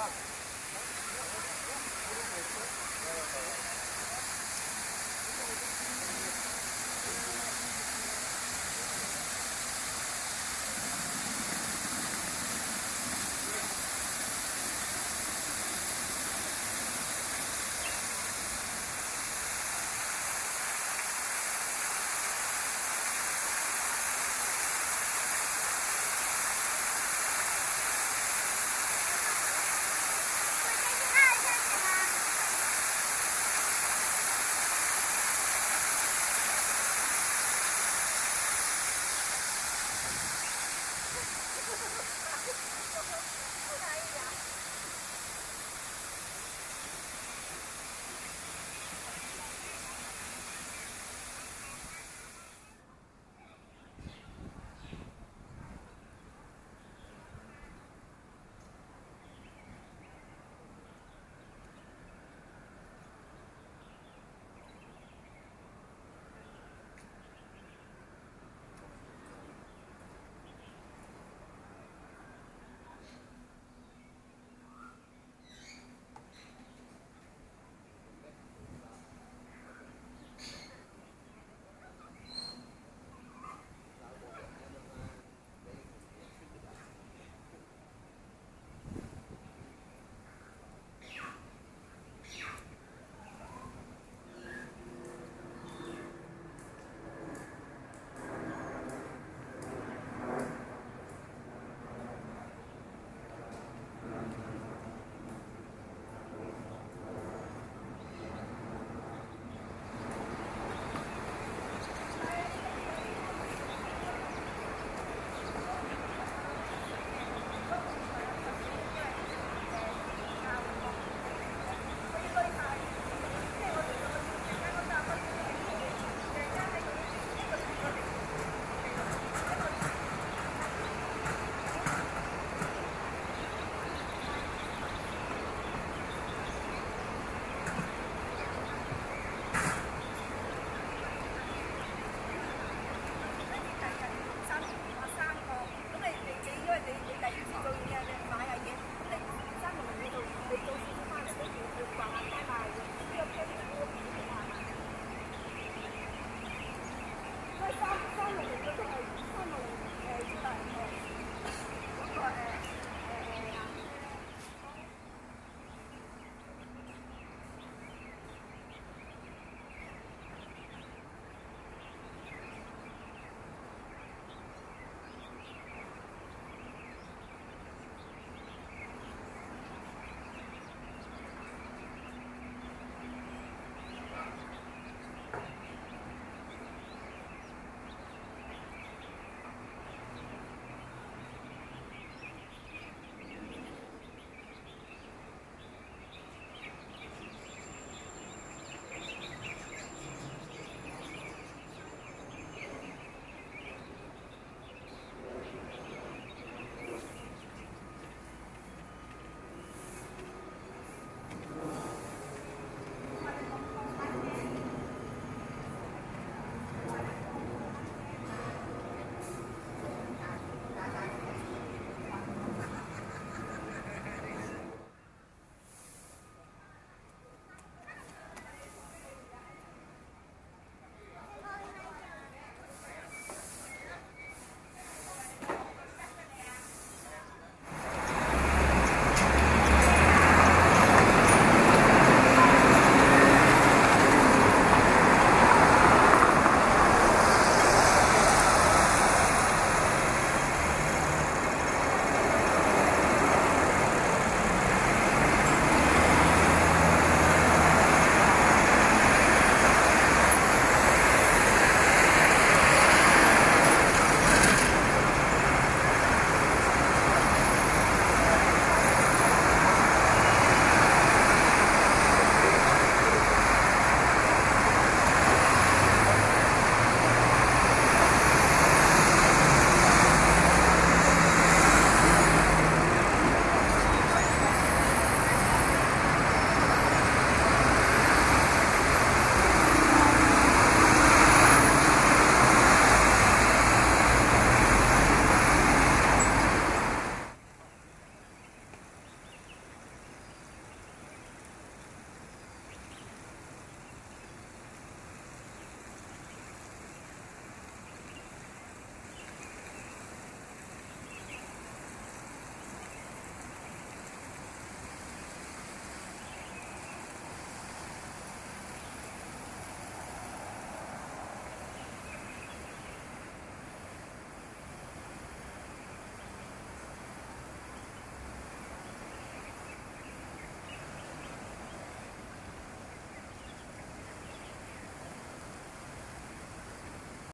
fuck.